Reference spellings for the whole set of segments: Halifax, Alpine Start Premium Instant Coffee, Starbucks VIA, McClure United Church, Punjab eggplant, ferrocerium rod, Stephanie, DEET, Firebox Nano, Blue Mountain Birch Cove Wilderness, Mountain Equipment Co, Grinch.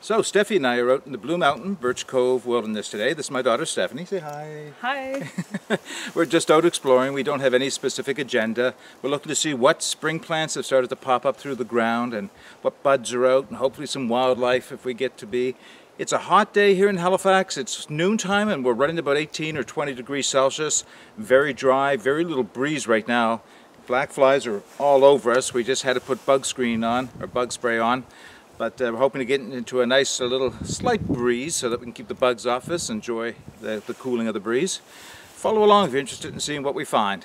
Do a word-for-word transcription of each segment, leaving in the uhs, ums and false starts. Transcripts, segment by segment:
So Steffi and I are out in the Blue Mountain Birch Cove Wilderness today. This is my daughter Stephanie. Say hi. Hi. We're just out exploring. We don't have any specific agenda. We're looking to see what spring plants have started to pop up through the ground and what buds are out, and hopefully some wildlife if we get to be. It's a hot day here in Halifax. It's noontime and we're running about eighteen or twenty degrees Celsius. Very dry, very little breeze right now. Black flies are all over us. We just had to put bug screen on, or bug spray on. But uh, we're hoping to get into a nice a little slight breeze so that we can keep the bugs off us, enjoy the, the cooling of the breeze. Follow along if you're interested in seeing what we find.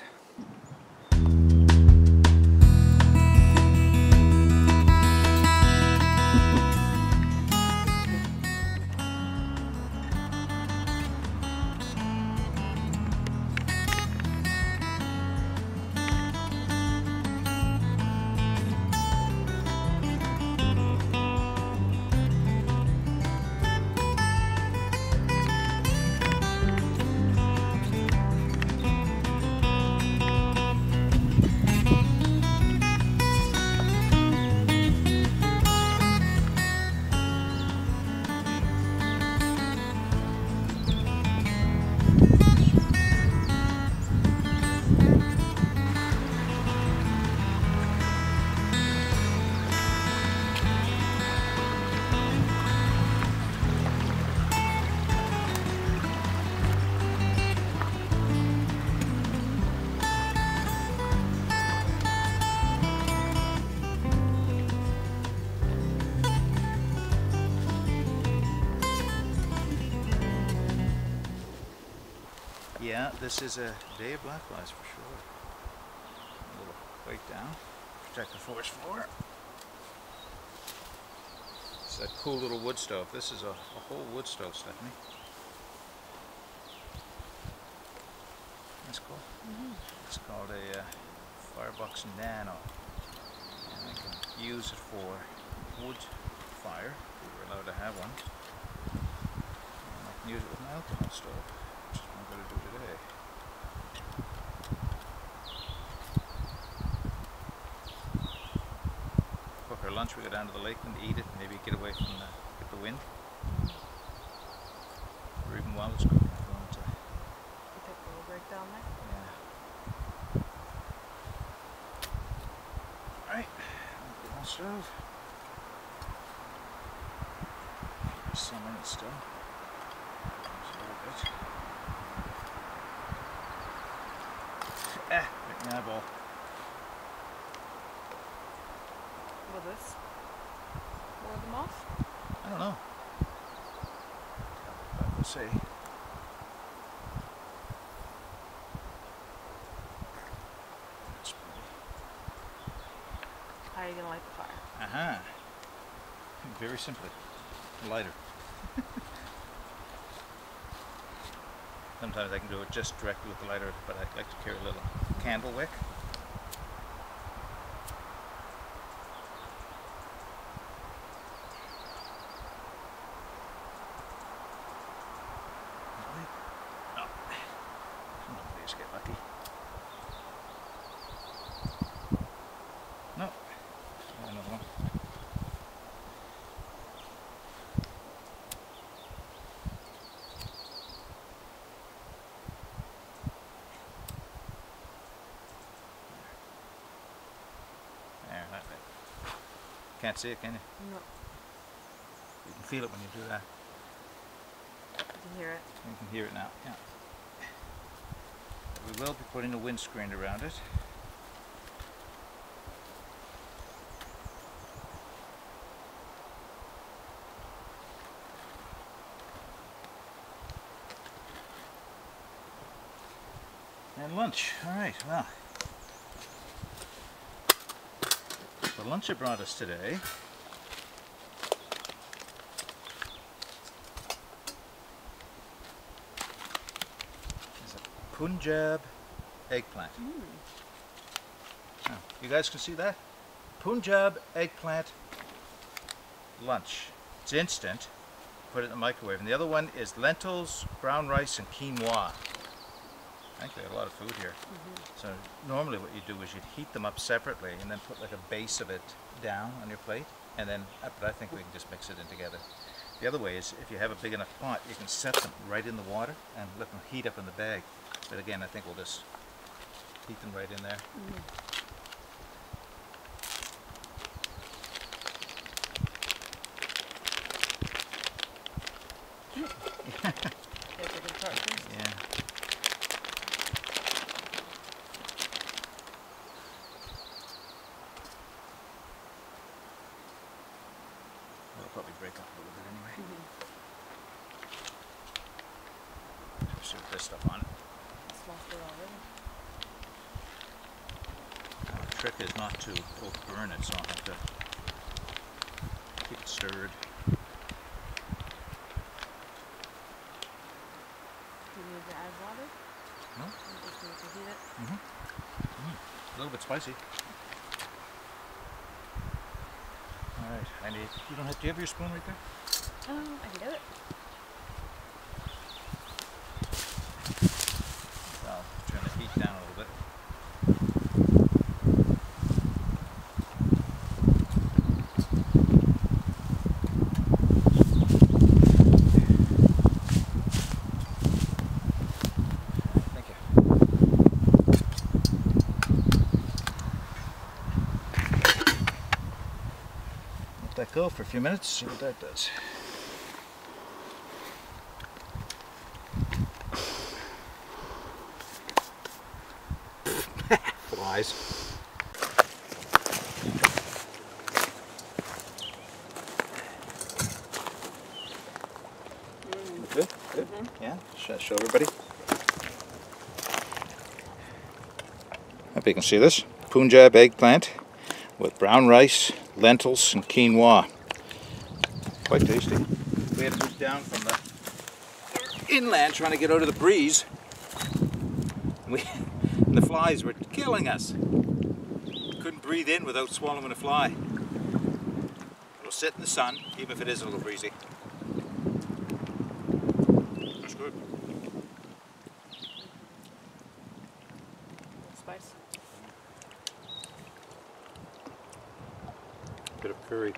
Yeah, this is a day of black flies for sure. A little quake down, protect the forest floor. It's that cool little wood stove. This is a, a whole wood stove, Stephanie. That's cool. Mm-hmm. It's called a uh, Firebox Nano. And I can use it for wood fire, if we were allowed to have one. And I can use it with an alcohol stove, which is what I'm going to do today. Cook our lunch, we go down to the lake and eat it, maybe get away from the, get the wind. Or even while it's cooking, I'm going to... You take a little break down there? Yeah. Alright, get on stove. There's some in it still. Just a little bit. Ah, make an eyeball. Will this blow them off? I don't know. We'll see. How are you going to light the fire? Uh-huh. Very simply. A lighter. Sometimes I can do it just directly with the lighter, but I like to carry a little candle wick. Oh, we just get lucky. No, another one. Can't see it, can you? No. You can feel it when you do that. You can hear it. You can hear it now, yeah. We will be putting a windscreen around it. And lunch, alright, well. The lunch it brought us today is a Punjab eggplant. Mm. Oh, you guys can see that? Punjab eggplant lunch. It's instant. Put it in the microwave. And the other one is lentils, brown rice, and quinoa. I think they have a lot of food here. Mm-hmm. So normally what you do is you'd heat them up separately and then put like a base of it down on your plate. and then up, but I think we can just mix it in together. The other way is if you have a big enough pot, you can set them right in the water and let them heat up in the bag. But again, I think we'll just heat them right in there. Mm-hmm. Spicy. All right, I need, you don't have, do you have your spoon right there? Um, I can do it. I'll turn the heat down a little bit. Go for a few minutes, see what that does. Flies. Mm. Good, good. Mm-hmm. Yeah, should I show everybody? Hope you can see this. Punjab eggplant with brown rice, lentils and quinoa. Quite tasty. We had to move down from the inland trying to get out of the breeze. We, and the flies were killing us. Couldn't breathe in without swallowing a fly. It'll sit in the sun, even if it is a little breezy. That's good. Spice. Bit of curry.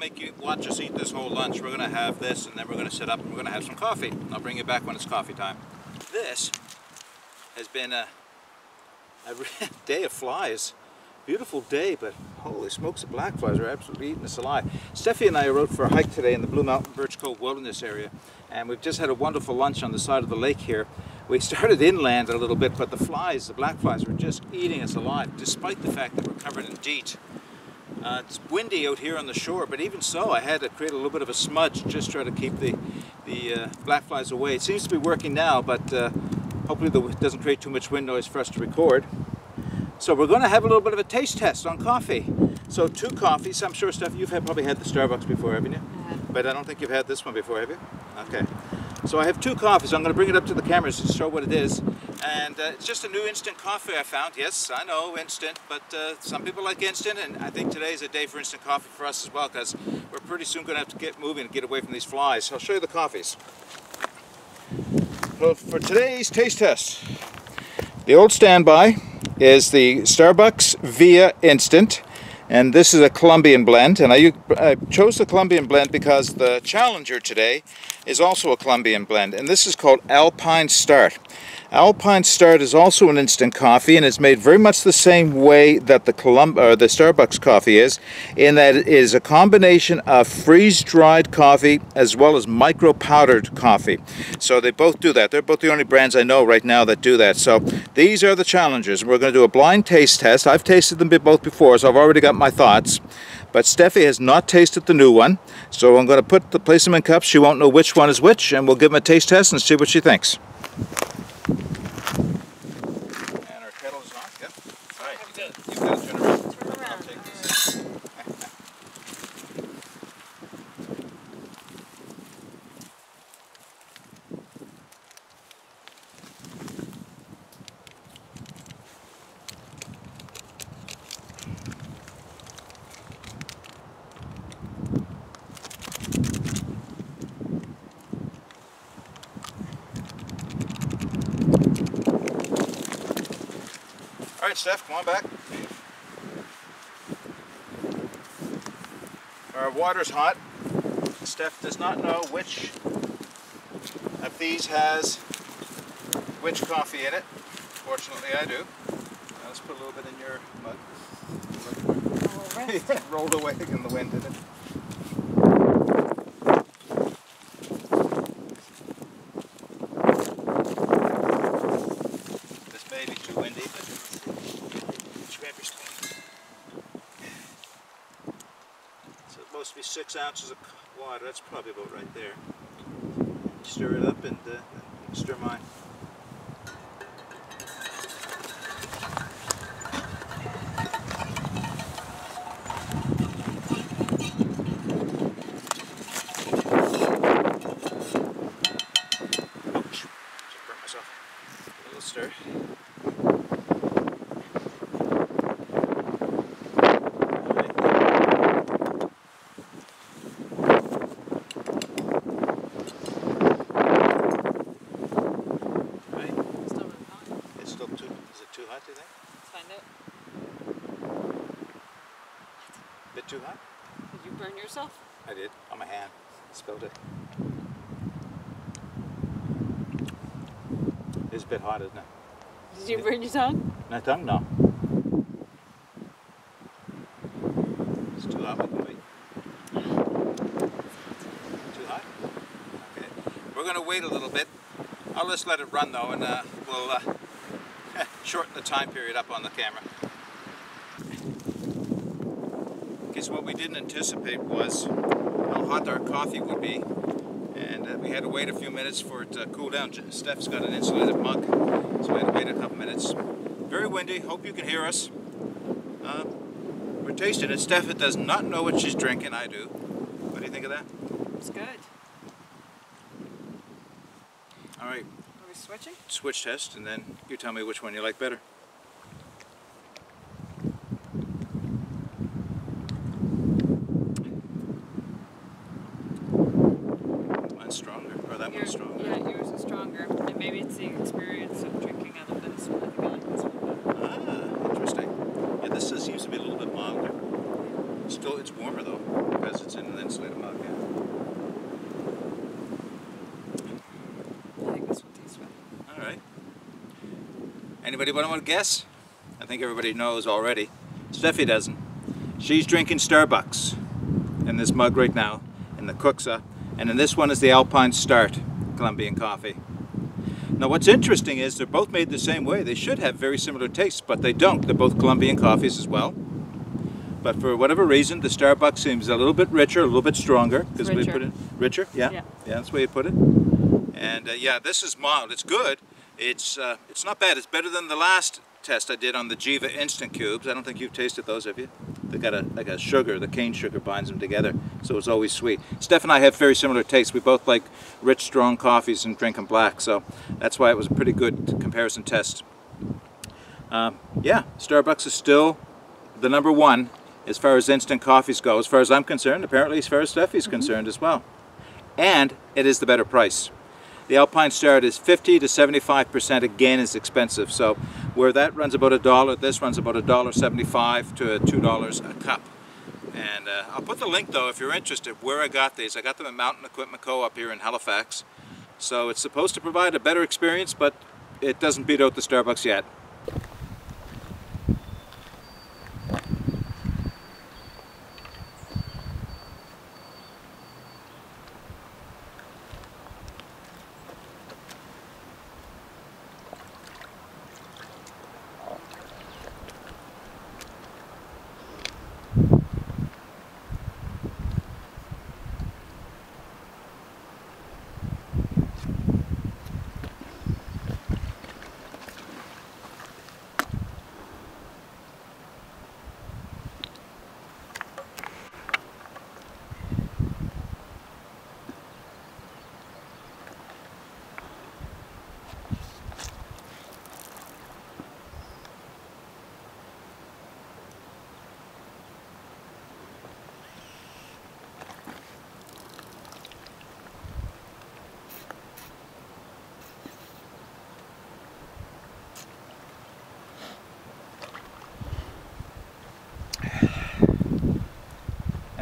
Make you watch us eat this whole lunch. We're gonna have this and then we're gonna sit up and we're gonna have some coffee. I'll bring you back when it's coffee time. This has been a, a day of flies. Beautiful day, but holy smokes, the black flies are absolutely eating us alive. Steffi and I are out for a hike today in the Blue Mountain Birch Cove Wilderness area, and we've just had a wonderful lunch on the side of the lake here. We started inland a little bit, but the flies, the black flies, were just eating us alive, despite the fact that we're covered in DEET. Uh, it's windy out here on the shore, but even so, I had to create a little bit of a smudge just to try to keep the, the uh, black flies away. It seems to be working now, but uh, hopefully it doesn't create too much wind noise for us to record. So we're going to have a little bit of a taste test on coffee. So two coffees. I'm sure, Steph, you've had, probably had the Starbucks before, haven't you? Uh-huh. But I don't think you've had this one before, have you? Okay. So I have two coffees. I'm going to bring it up to the cameras to show what it is. And uh, it's just a new instant coffee I found. Yes, I know, instant, but uh, some people like instant, and I think today is a day for instant coffee for us as well, because we're pretty soon going to have to get moving and get away from these flies. So I'll show you the coffees. Well, for today's taste test, the old standby is the Starbucks V I A Instant, and this is a Colombian blend, and I, I chose the Colombian blend because the Challenger today is also a Colombian blend, and this is called Alpine Start. Alpine Start is also an instant coffee, and it's made very much the same way that the, Colum or the Starbucks coffee is, in that it is a combination of freeze-dried coffee as well as micro-powdered coffee. So they both do that. They're both the only brands I know right now that do that. So these are the Challengers. We're going to do a blind taste test. I've tasted them both before, so I've already got my thoughts. But Steffi has not tasted the new one, so I'm going to put the, place them in cups. She won't know which one is which, and we'll give them a taste test and see what she thinks. it. You've got to turn around. Turn around. I'll take this. All right, Steph, come on back. Our water's hot. Steph does not know which of these has which coffee in it. Fortunately, I do. Now, let's put a little bit in your mug. It rolled away in the wind, didn't it? Six ounces of water, that's probably about right there. Stir it up and uh, stir mine. Ouch, just burnt myself. A little stir. Too hot? Did you burn yourself? I did, on my hand. Spilled it. It's a bit hot, isn't it? Did you burn your tongue? My tongue? No. It's too hot. Wait. Too hot? Okay. We're going to wait a little bit. I'll just let it run though, and uh, we'll uh, shorten the time period up on the camera. So what we didn't anticipate was how hot our coffee would be, and uh, we had to wait a few minutes for it to cool down. Steph's got an insulated mug, so we had to wait a couple minutes. Very windy, hope you can hear us. Uh, we're tasting it. Steph does not know what she's drinking, I do. What do you think of that? It's good. Alright. Are we switching? Switch test, and then you tell me which one you like better. Anybody want to guess? I think everybody knows already. Steffi doesn't. She's drinking Starbucks in this mug right now, in the Kuxa, and in this one is the Alpine Start Colombian coffee. Now what's interesting is they're both made the same way. They should have very similar tastes, but they don't. They're both Colombian coffees as well. But for whatever reason, the Starbucks seems a little bit richer, a little bit stronger. Because we put it richer, yeah. yeah, yeah, that's the way you put it. And uh, yeah, this is mild. It's good. It's, uh, it's not bad. It's better than the last test I did on the Jiva Instant Cubes. I don't think you've tasted those, have you? They've got a, like a sugar, the cane sugar binds them together, so it's always sweet. Steph and I have very similar tastes. We both like rich, strong coffees and drink them black, so that's why it was a pretty good comparison test. Uh, yeah, Starbucks is still the number one as far as instant coffees go, as far as I'm concerned, apparently as far as Steffi's mm-hmm. concerned as well. And it is the better price. The Alpine Start is fifty to seventy-five percent again is expensive, so where that runs about a dollar, this runs about a dollar seventy-five to two dollars a cup. And uh, I'll put the link though if you're interested where I got these. I got them at Mountain Equipment Co up here in Halifax. So it's supposed to provide a better experience, but it doesn't beat out the Starbucks yet.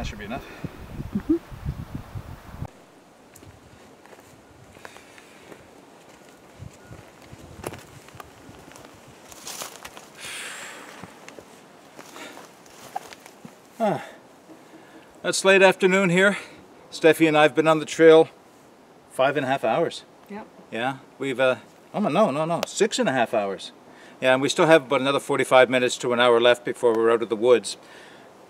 that should be enough. Mm-hmm. Ah, that's late afternoon here. Steffi and I have been on the trail five and a half hours. Yep. Yeah, we've, uh, oh no, no, no, six and a half hours. Yeah, and we still have about another forty-five minutes to an hour left before we're out of the woods.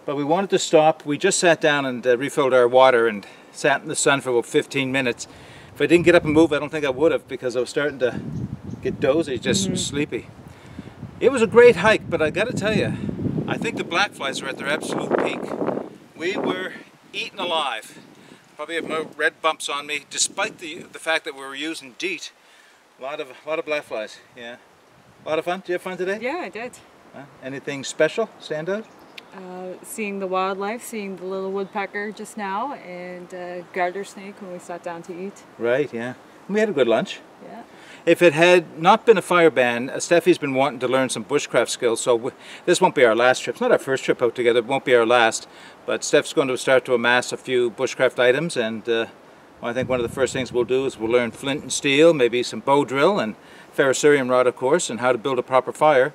But we wanted to stop. We just sat down and uh, refilled our water and sat in the sun for about fifteen minutes. If I didn't get up and move, I don't think I would have, because I was starting to get dozy, just mm-hmm. sleepy. It was a great hike, but I gotta tell you, I think the blackflies are at their absolute peak. We were eaten alive. Probably have no red bumps on me, despite the the fact that we were using DEET. A lot of a lot of blackflies. Yeah, a lot of fun. Did you have fun today? Yeah, I did. Uh, anything special stand out? Uh, seeing the wildlife, seeing the little woodpecker just now, and uh, garter snake when we sat down to eat. Right. Yeah. We had a good lunch. Yeah. If it had not been a fire ban, Steffi's been wanting to learn some bushcraft skills, so we, this won't be our last trip. It's not our first trip out together, it won't be our last, but Steph's going to start to amass a few bushcraft items, and uh, well, I think one of the first things we'll do is we'll learn flint and steel, maybe some bow drill, and ferrocerium rod, of course, and how to build a proper fire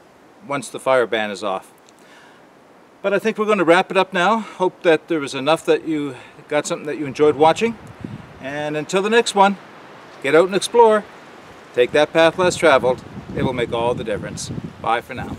once the fire ban is off. But I think we're going to wrap it up now. Hope that there was enough that you got something that you enjoyed watching, and until the next one, get out and explore. Take that path less traveled. It will make all the difference. Bye for now.